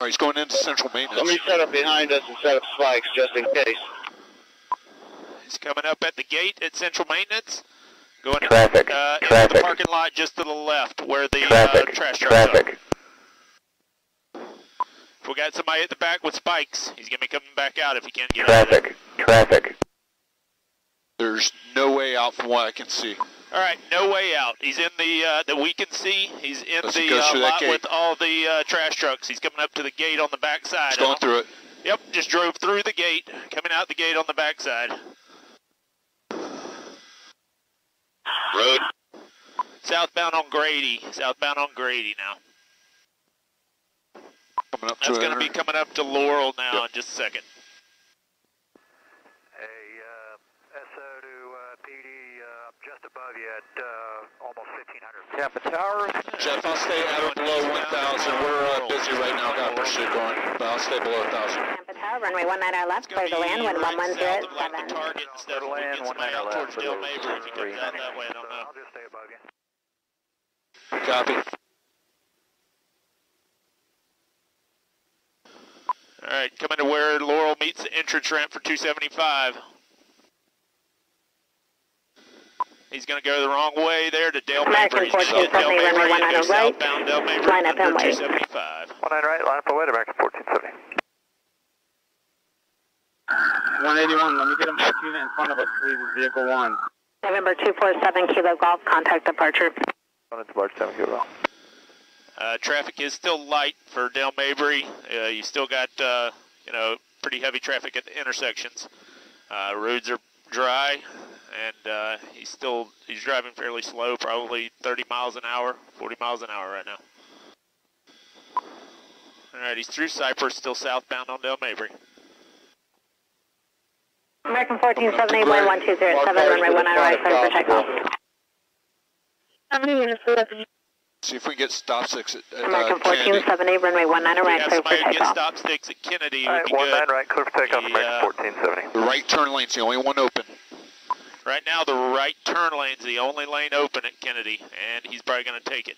All right, he's going into central maintenance. Let me set up behind us and set up spikes just in case. He's coming up at the gate at central maintenance. Going traffic. Into the parking lot just to the left where the trash truck is. Traffic. If we got somebody at the back with spikes, he's going to be coming back out if he can't get out. Traffic. Traffic. There's no way out from what I can see. All right, no way out. He's in the that we can see. He's in the lot with all the trash trucks. He's coming up to the gate on the backside. He's going through it. Yep, just drove through the gate, coming out the gate on the backside. Road. Southbound on Grady. Southbound on Grady now. Coming up to. That's going to be coming up to Laurel now in just a second. Just above you at almost 1,500. Tampa Tower. Jeff, I'll stay at or below 1,000. We're busy right now. Got pursuit going, but I'll stay below 1,000. Tampa Tower, runway 19 left, clear to land, wind 110. Target instead of land, 19 left. Dale Mabry, if you come down that way, I don't know. I'll just stay above you. Copy. All right, coming to where Laurel meets the entrance ramp for 275. He's going to go the wrong way there to Dale Mabry. He's going to Dale Mabry and go southbound Dale Mabry under 275. 19 right, line up away to American 1470. 181, let me get him to the unit in front of us, please, vehicle 1. November 247 Kilo Golf, contact departure. Departure 7 Kilo. Traffic is still light for Dale Mabry. You still got, you know, pretty heavy traffic at the intersections. Roads are dry. And he's driving fairly slow, probably 30 miles an hour, 40 miles an hour right now. All right, he's through Cypress, still southbound on Dale Mabry. American 1478, 1207, runway 19 right, clear for takeoff. See if we get stop sticks at Kennedy. American 1478, runway 19 right, clear for takeoff. If we get stop sticks at Kennedy, all right, 19 right, clear for takeoff, American 1470. The right turn lane's the only one open. Right now, the right turn lane's the only lane open at Kennedy, and he's probably going to take it.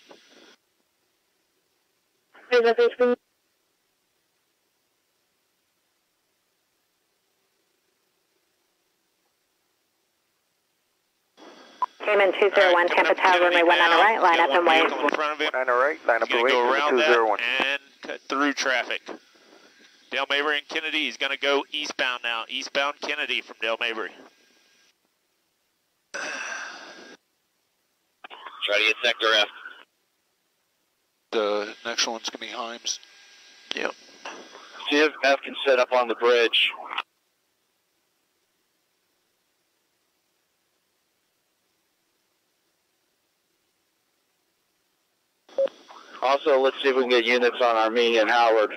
Cayman 201, Tampa Tower, runway 19 right, line up and wait. In front of him. 19 right, line up and wait. Go around that and cut through traffic. Dale Mabry and Kennedy, he's going to go eastbound now. Eastbound Kennedy from Dale Mabry. Try to get sector F. The next one's going to be Himes. Yep. See if F can set up on the bridge. Also, let's see if we can get units on Armenia and Howard.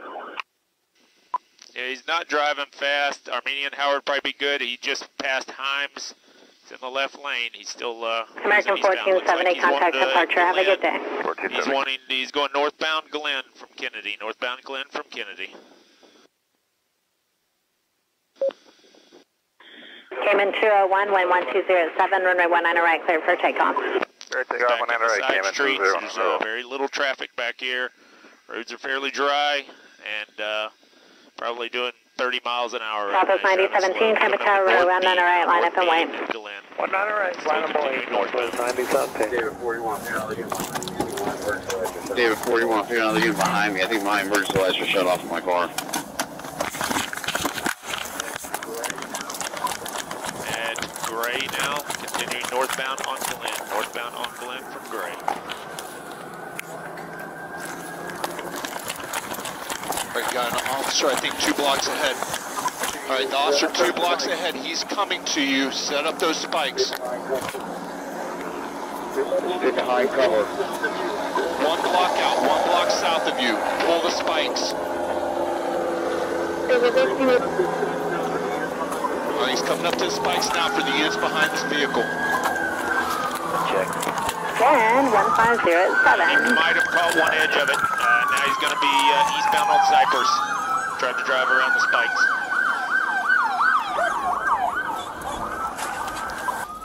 Yeah, he's not driving fast. Armenia and Howard probably be good. He just passed Himes. He's in the left lane. He's still American 1478, contact departure. Have a good day. He's going northbound Glenn from Kennedy. Northbound Glenn from Kennedy. Cayman 201, wind 1207, runway 19 right, clear for takeoff. There's very little traffic back here. Roads are fairly dry and probably doing 30 miles an hour. Southwest 9017, Tampa Tower, around 19 right, line up and wait. 19 right, line up and wait. Northwest 9017. David 41, if you're not looking behind me, I think my emergency lights are shut off in my car. And Gray now, continuing northbound on Glenn. Northbound on Glenn from Gray. Got an officer, I think, 2 blocks ahead. All right, the officer 2 blocks ahead. He's coming to you. Set up those spikes. In high cover. 1 block out, 1 block south of you. Pull the spikes. All right, he's coming up to the spikes now for the units behind this vehicle. Check. Again, 1507. He might have caught one edge of it. Now he's going to be eastbound on Cypress. Tried to drive around the spikes.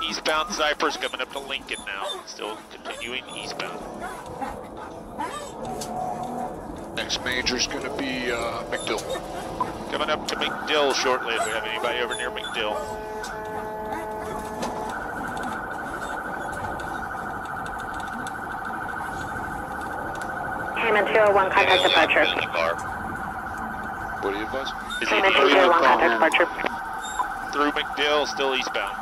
Eastbound Cypress coming up to Lincoln now. Still continuing eastbound. next major is going to be MacDill. Coming up to MacDill shortly if we have anybody over near MacDill. Cayman 201, contact departure. What do you advise? Cayman 201, contact departure. Through MacDill, still eastbound.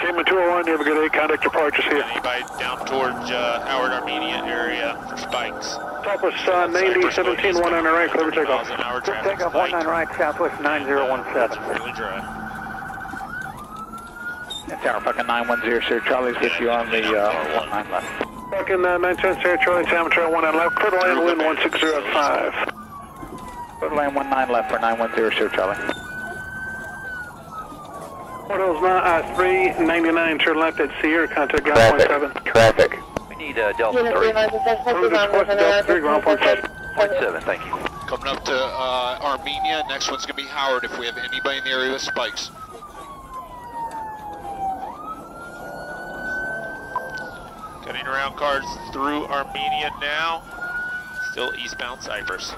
Cayman 201, you have a good day, contact departure here. Anybody down towards Howard, Armenia area for spikes? Southwest 90, 17, 19 right, clear takeoff. Takeoff 19 right, southwest 9017. Really dry. Tower fucking 910, sir. Charlie's with you on the 19 left. Fucking 910, sir. Charlie's amateur 19 left. Clear to land, wind 1605. Clear to land 19 left for 910, sir. Charlie. Fort Hills 399, turn left at Sierra. Contact ground 17. Traffic. We need Delta 3. Delta 3, ground 17. Thank you. Coming up to Armenia. Next one's going to be Howard if we have anybody in the area with spikes. Cutting around cars through Armenia now. Still eastbound Cypress.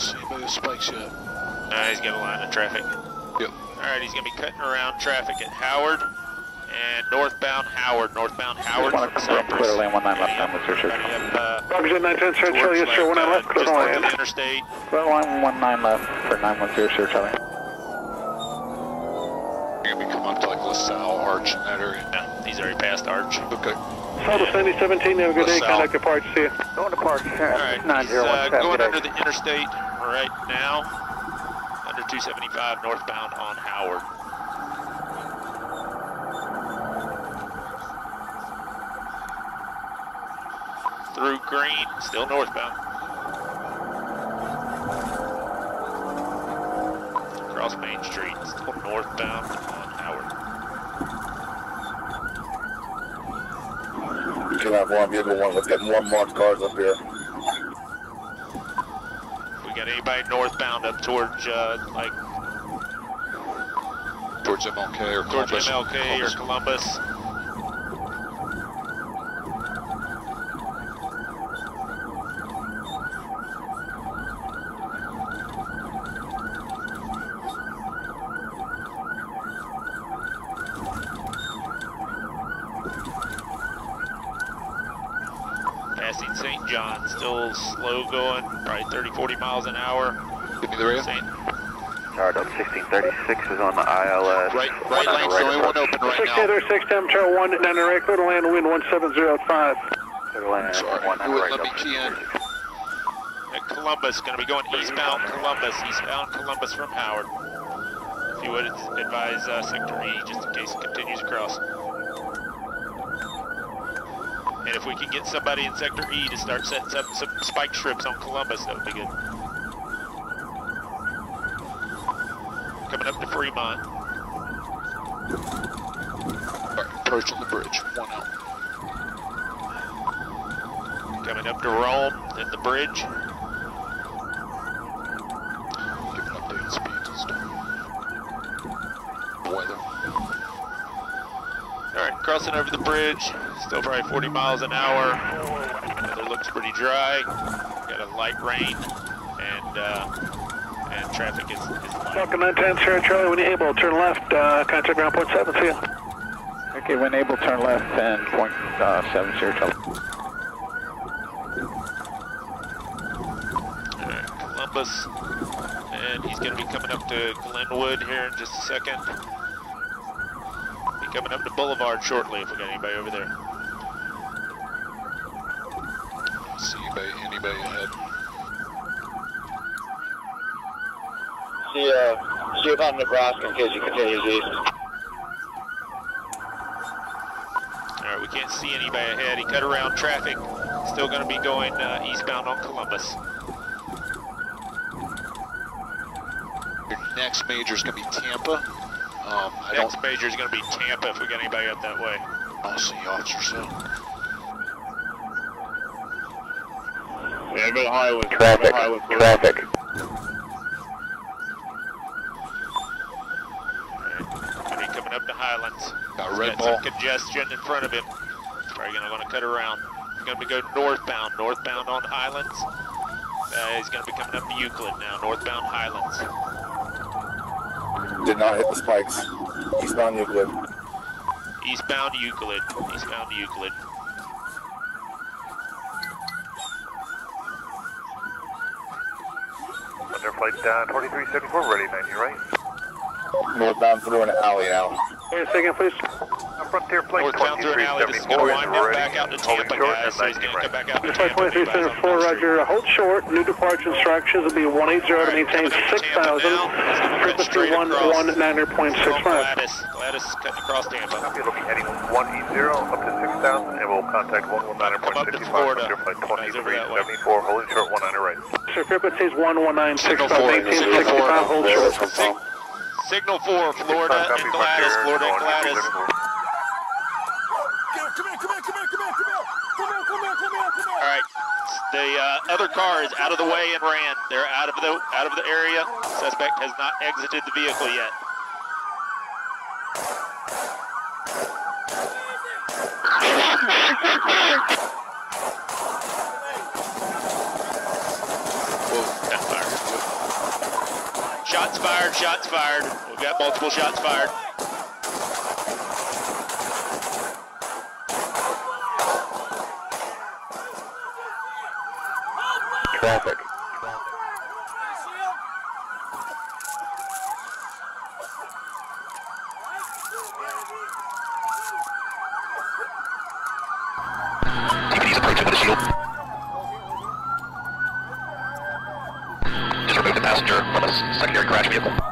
See if spikes yet. Nah, he's got a line of traffic. Yep. Alright, he's gonna be cutting around traffic at Howard and northbound Howard. Northbound Howard from Cypress. Clear lane 19 left, I'm with your search. Roger 910, sir, Charlie, yes sir, 19 left, clear to land. Just north of the interstate. Clear line 19 left for 910, sir, Charlie. You're gonna be coming up to like LaSalle, Arch in that area. No, he's already past Arch. Okay. Southwest 9017, have a good day, contact the parts, see you. Going to parts, sir. Alright, going under the interstate right now. Under 275 northbound on Howard. Through green, still northbound. Across Main Street, still northbound on Howard. We can have one vehicle, one. Let's get more marked cars up here. We got anybody northbound up towards, like... Towards MLK or Columbus. Towards MLK or Columbus. St. John, still slow going, probably 30, 40 miles an hour. Give me the rail. Charlotte 1636 is on the ILS. Right lane's the only one open right now. 6 temperature 19 right, clear to land, wind 1705. Clear to land, sorry, 19 right. Let me key in. At Columbus, going to be going eastbound Columbus from Howard. If you would advise Sector E, just in case it continues across. And if we can get somebody in Sector E to start setting up some spike strips on Columbus, that would be good. Coming up to Fremont. Right, approaching the bridge, 1-0. Coming up to Rome, then the bridge. Giving updated speeds and stuff. Weather. Alright, crossing over the bridge. Still probably 40 miles an hour. Weather looks pretty dry. Got a light rain, and traffic is light. Falcon 910, Sierra Charlie, when you're able, turn left. Contact ground point 7, see you. Okay, when able, turn left and point 7, Sierra Charlie. All right, Columbus, and he's going to be coming up to Glenwood here in just a second. Be coming up to Boulevard shortly if we got anybody over there. See anybody ahead. See about Nebraska in case it continues east. Alright, we can't see anybody ahead. He cut around traffic. Still going to be going eastbound on Columbus. Your next major is going to be Tampa. Next major is going to be Tampa if we got anybody up that way. I'll see you, officer, soon. Yeah, go to highway. Traffic. Traffic. up to Highlands. Got red ball. Some congestion in front of him. Probably going to cut around. He's going to go northbound. Northbound on Highlands. He's going to be coming up to Euclid now. Northbound Highlands. Did not hit the spikes. Eastbound Euclid. Eastbound Euclid. Eastbound Euclid. Under flight down 2374, ready 90, right? Northbound through an alley now. Wait a second, please. Frontier flight northbound through an alley. This is going to wind up back out to Tampa, guys. So he's going to come back out to Tampa. 2374, roger. Hold short. New departure instructions will be 180 to maintain 6,000. 33119.65. Gladys cutting across Tampa. Copy, it'll be heading 180 up to 6,000, and we'll contact 119.65. Under flight 2374, holding short 19 right. Sir, frequencies 119.65, 1865, hold short. Signal 4, Florida and Gladys, Florida and Gladys. Come out. All right. The other car is out of the way and ran. They're out of the area. Suspect has not exited the vehicle yet. Whoa, got fired. Shots fired. We've got multiple shots fired. Traffic. TPD's approaching with a shield. Just remove the passenger from a secondary crash vehicle.